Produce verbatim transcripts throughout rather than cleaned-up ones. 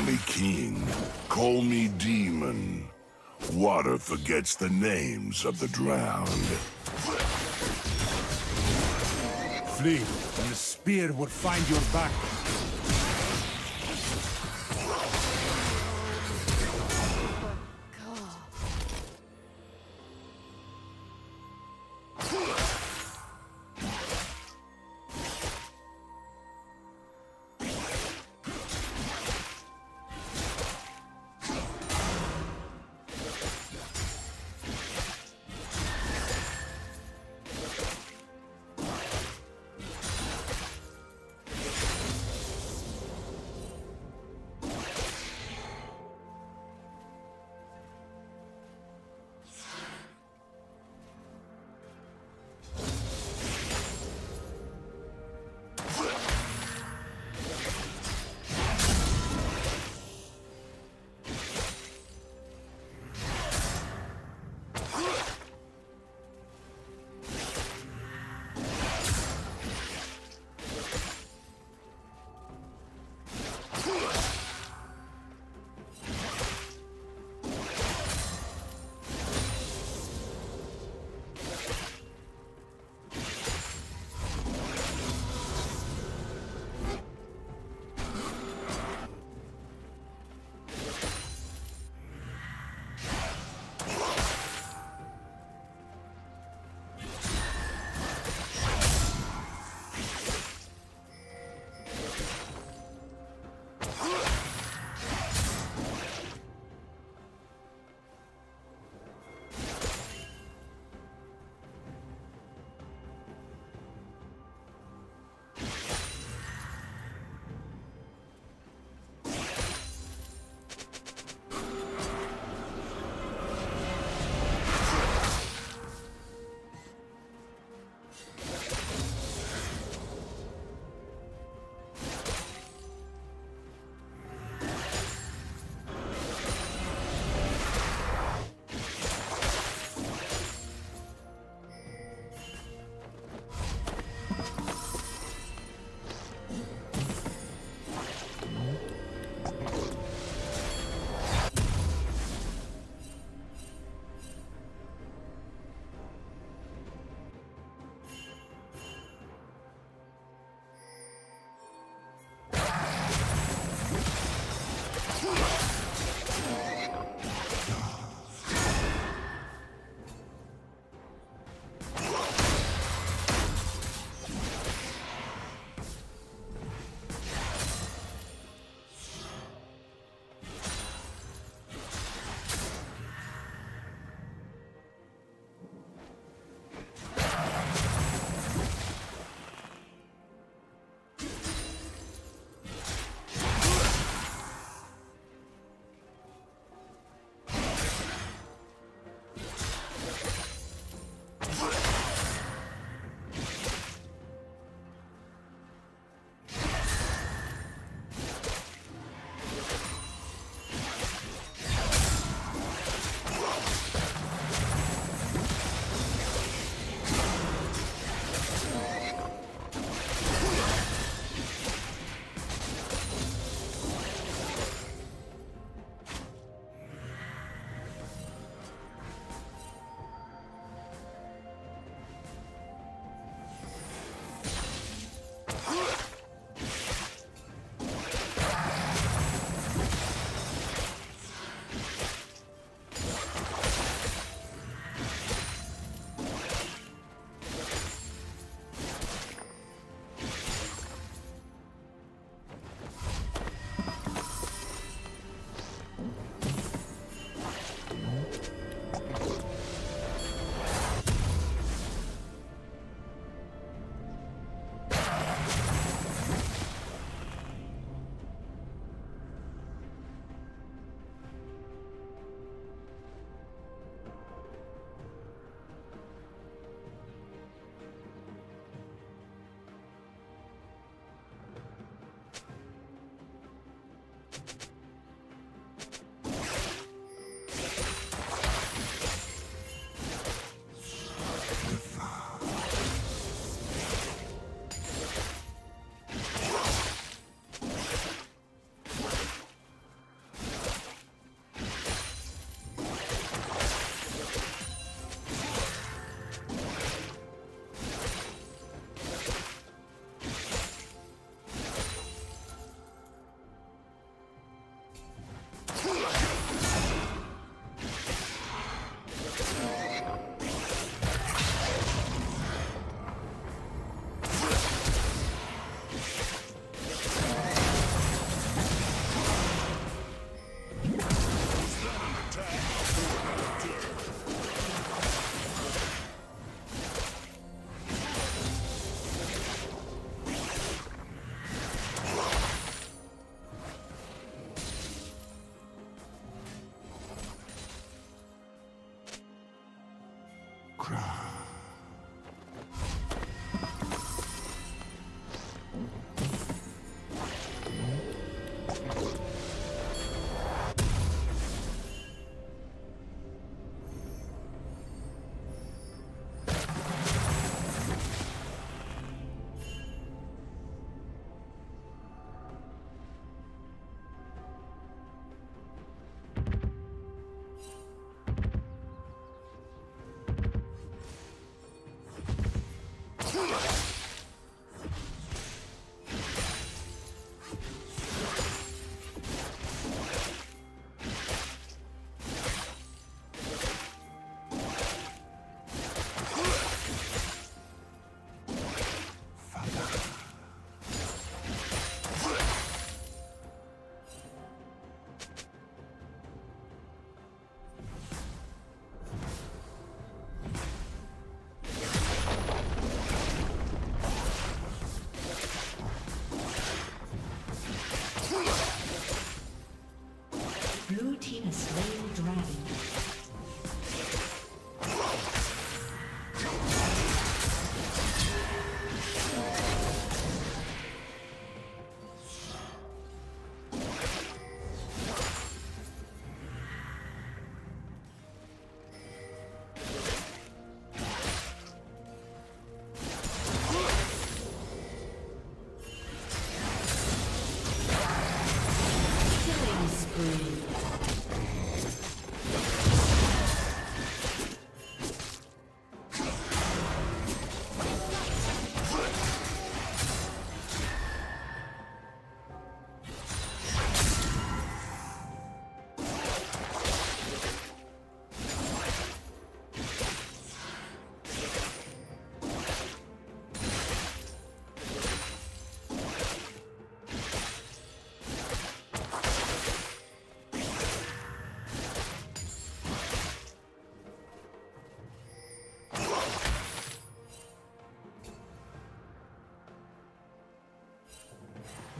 Call me king, call me demon. Water forgets the names of the drowned. Flee, and the spear would find your back.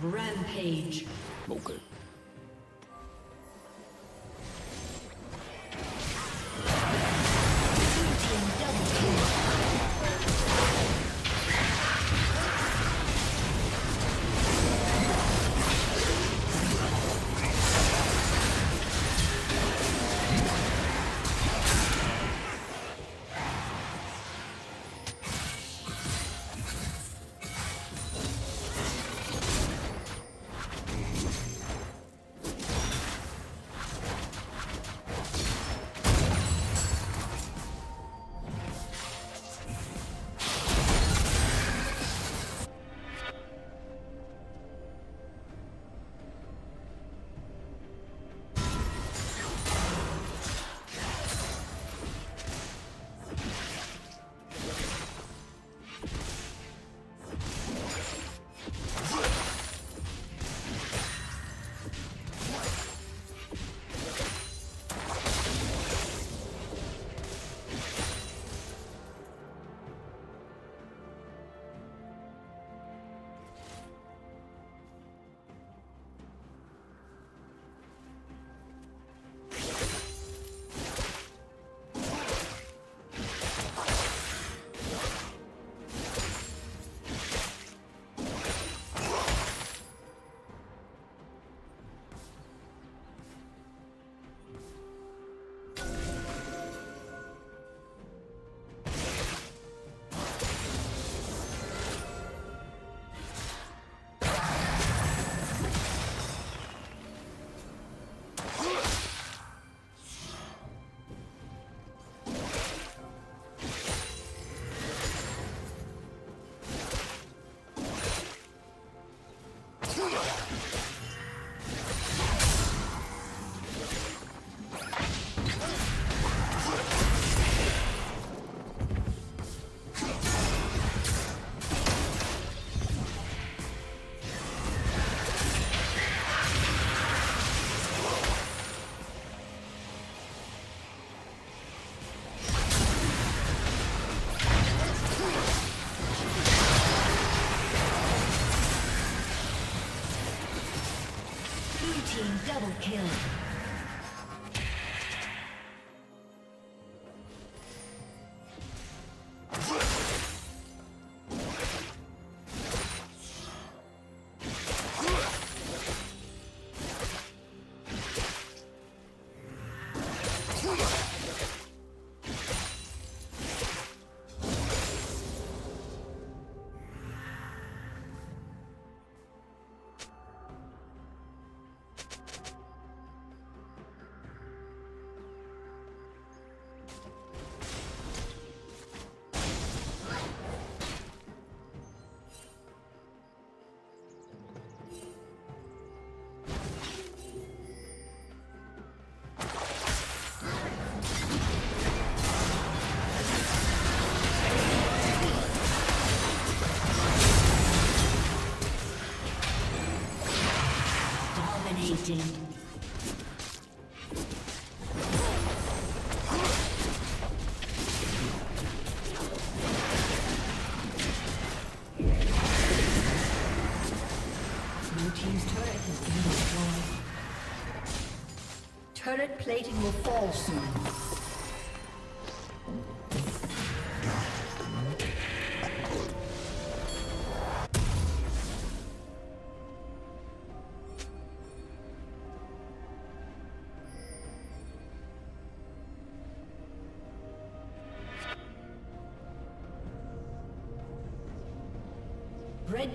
Rampage. Okay. Double kill. Dominating. Blue team's turret has been destroyed. Turret plating will fall soon. Red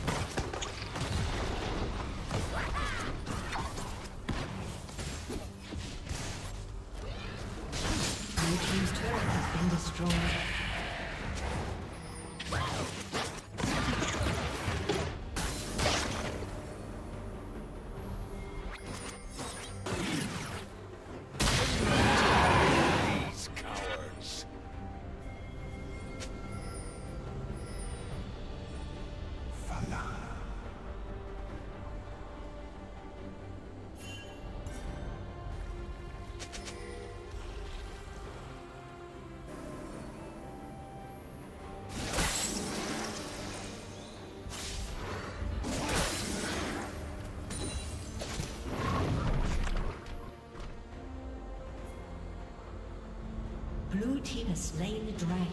Blue team has slain the dragon.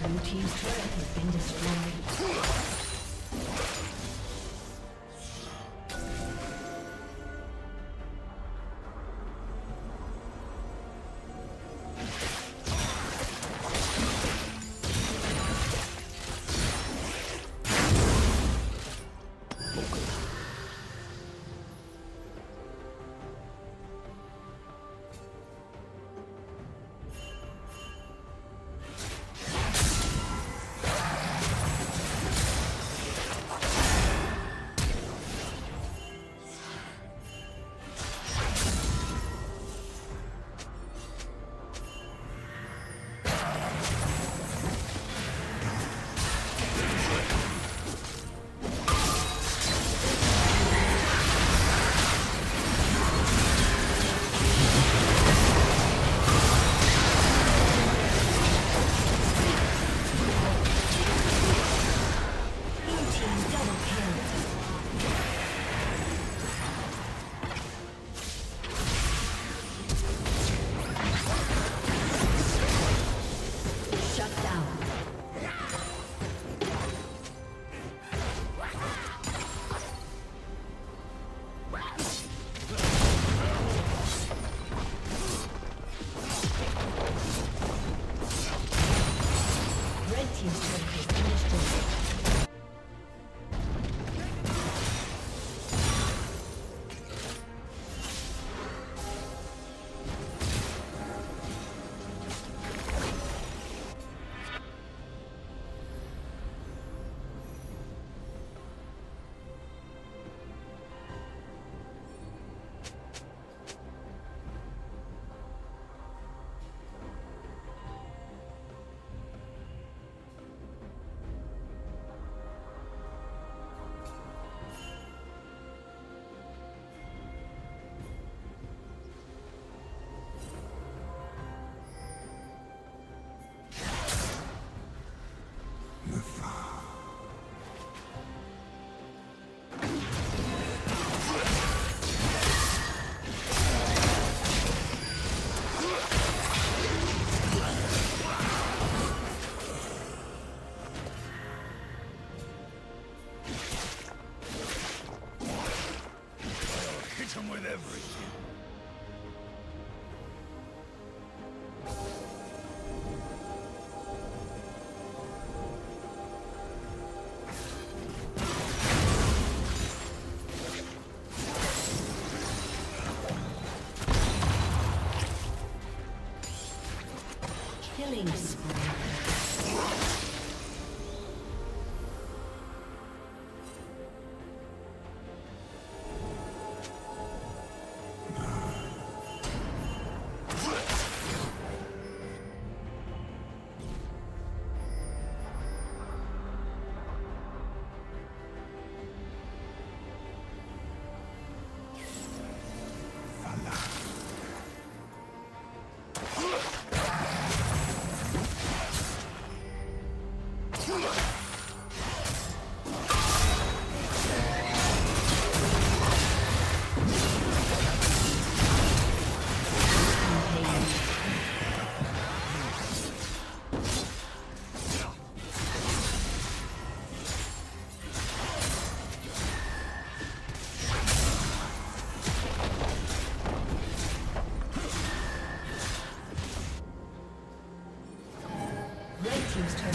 Blue team's turret has been destroyed. team's turn to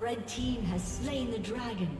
Red team has slain the dragon.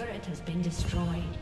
turret has been destroyed.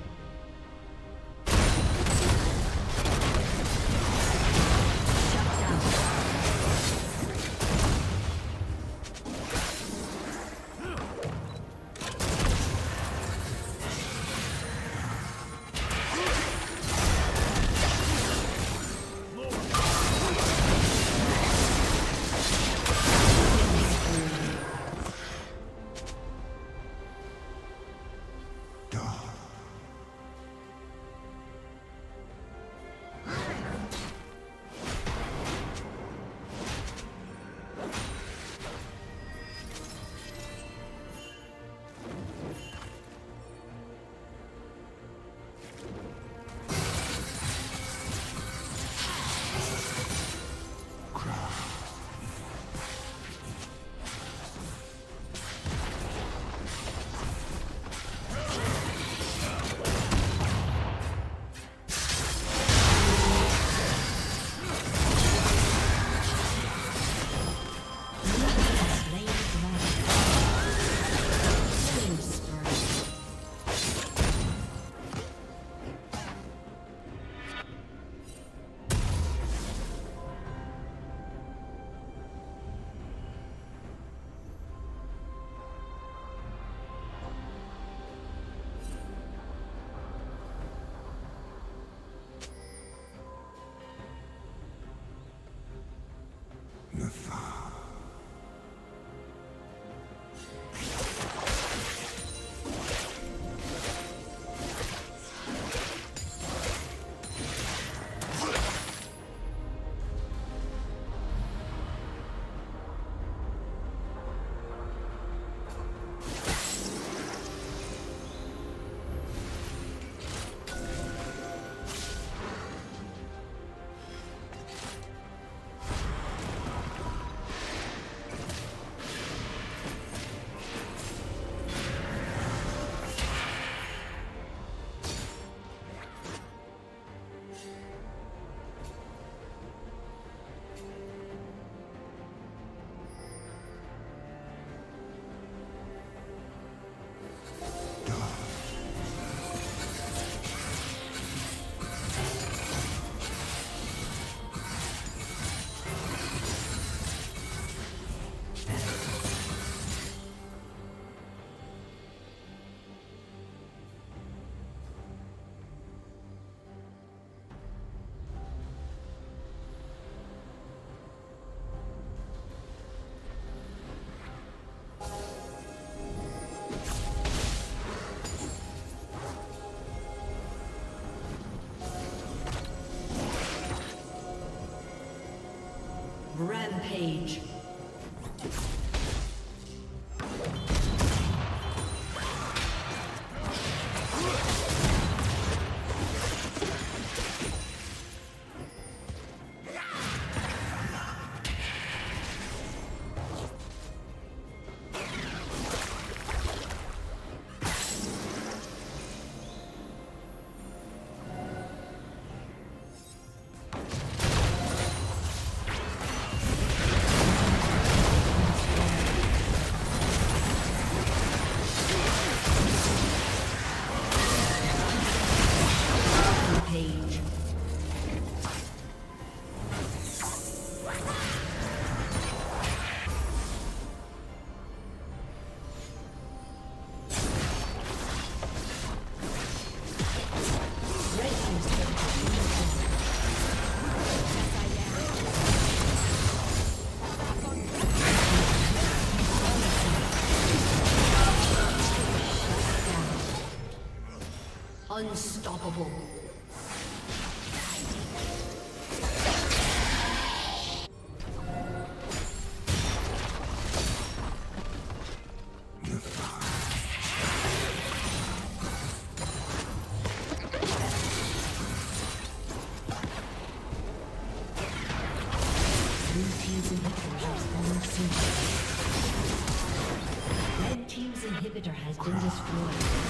Rampage. Unstoppable. Red team's inhibitor has been destroyed.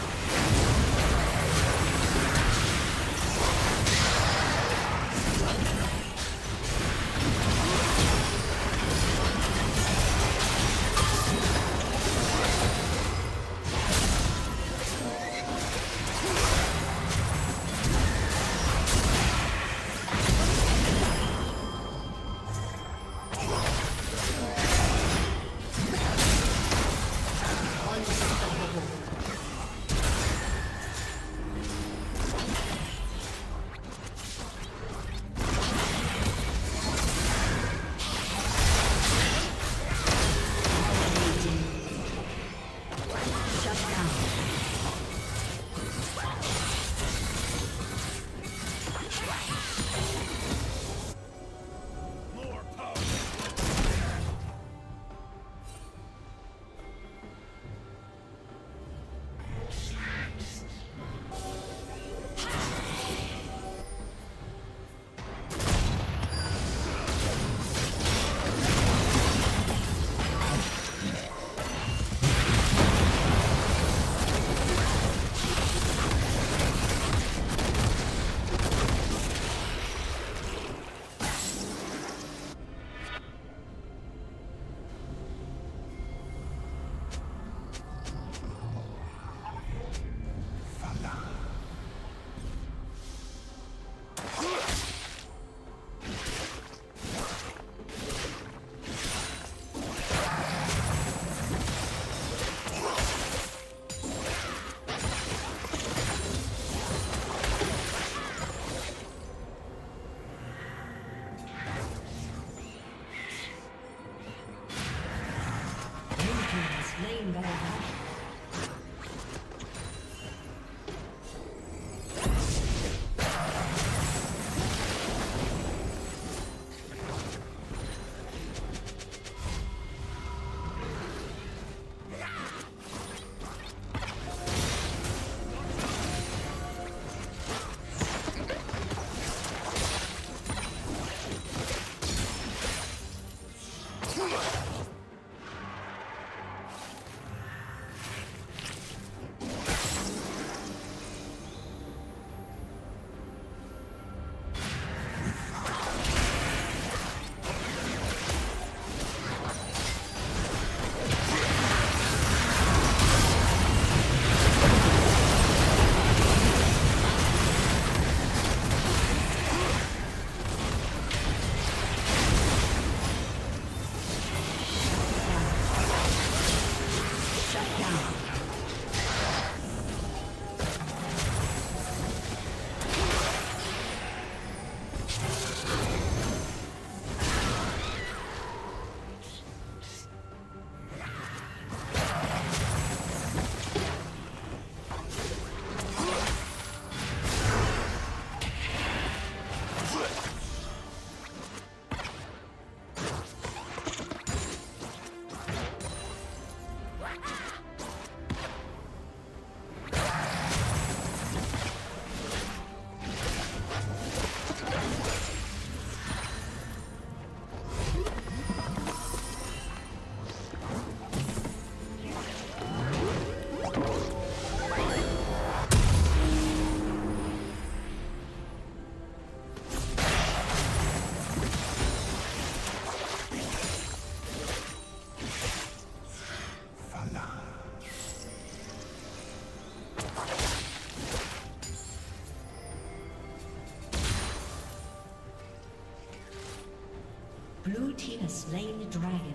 Blue team has slain the dragon.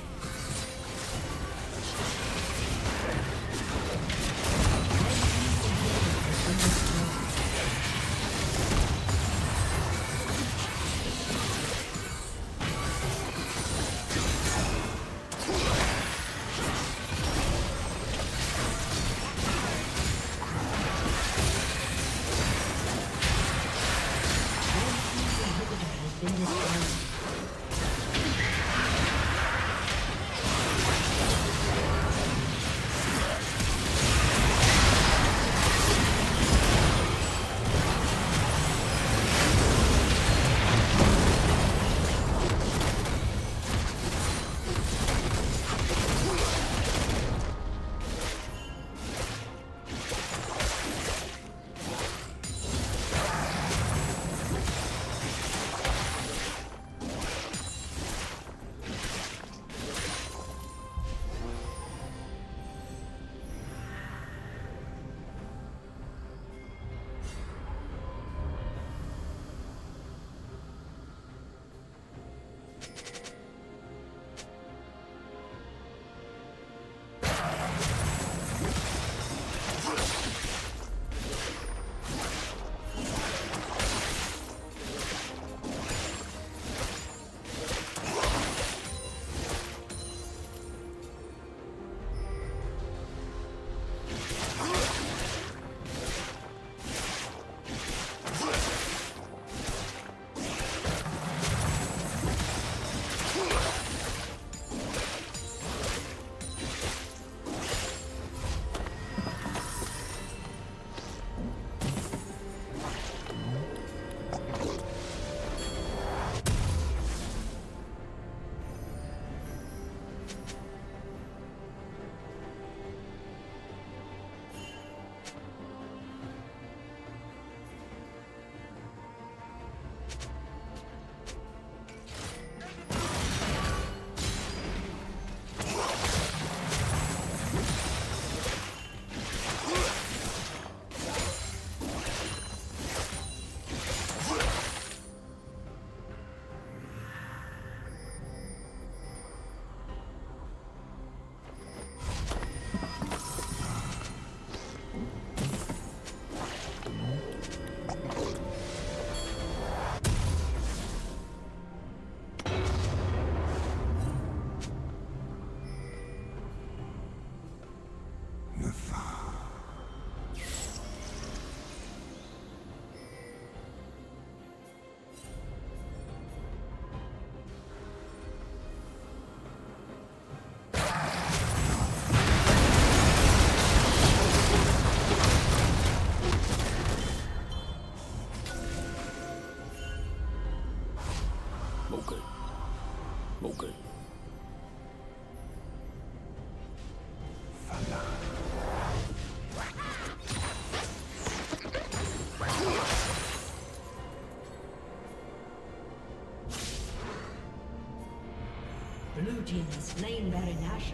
Blue team has slain Veridash.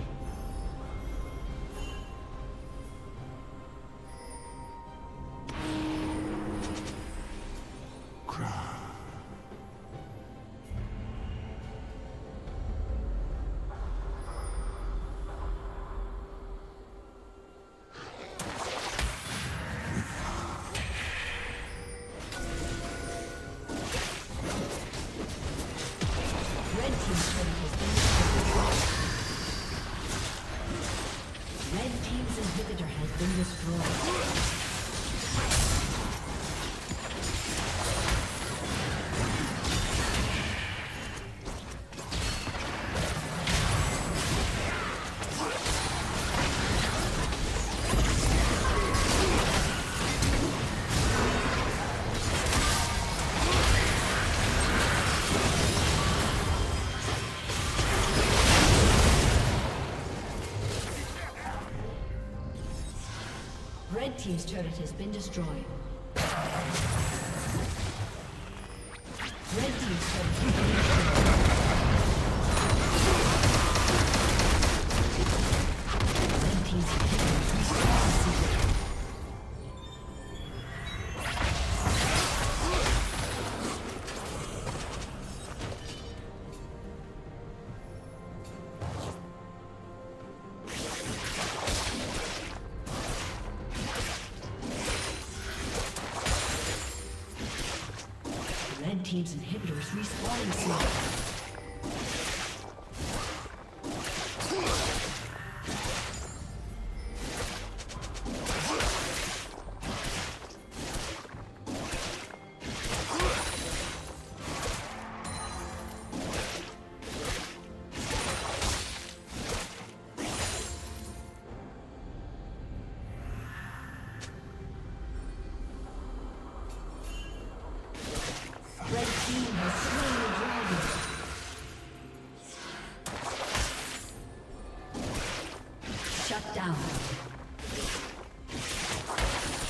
Red team's turret has been destroyed. team's turret has been destroyed. Red team's turret has been destroyed. Team's inhibitors respawning soon.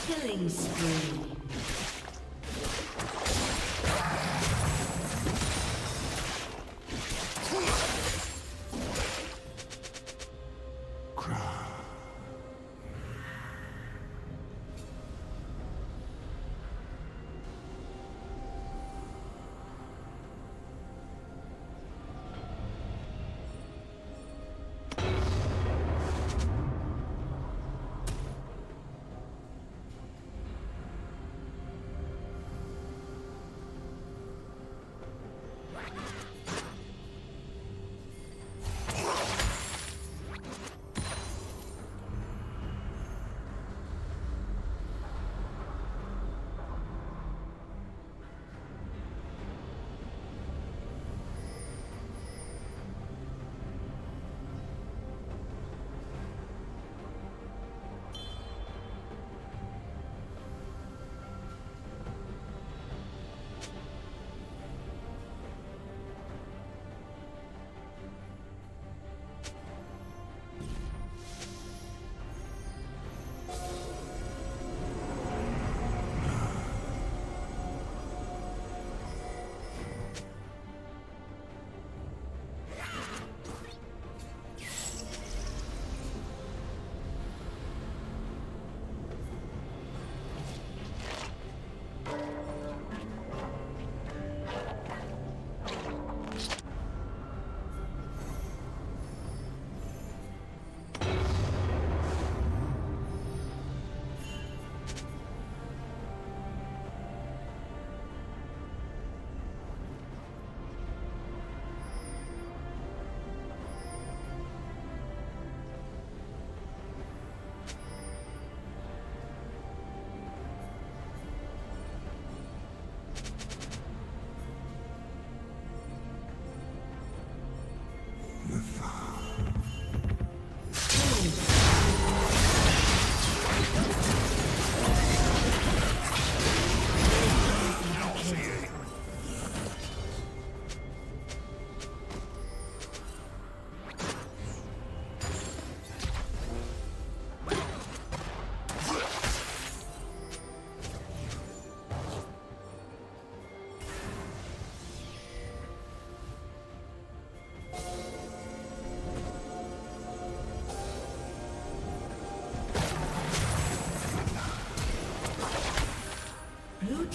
Killing spree.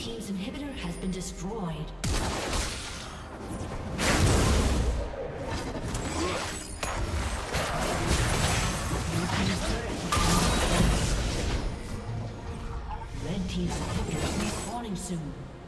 Team's inhibitor has been destroyed. Red team's inhibitor is respawning soon.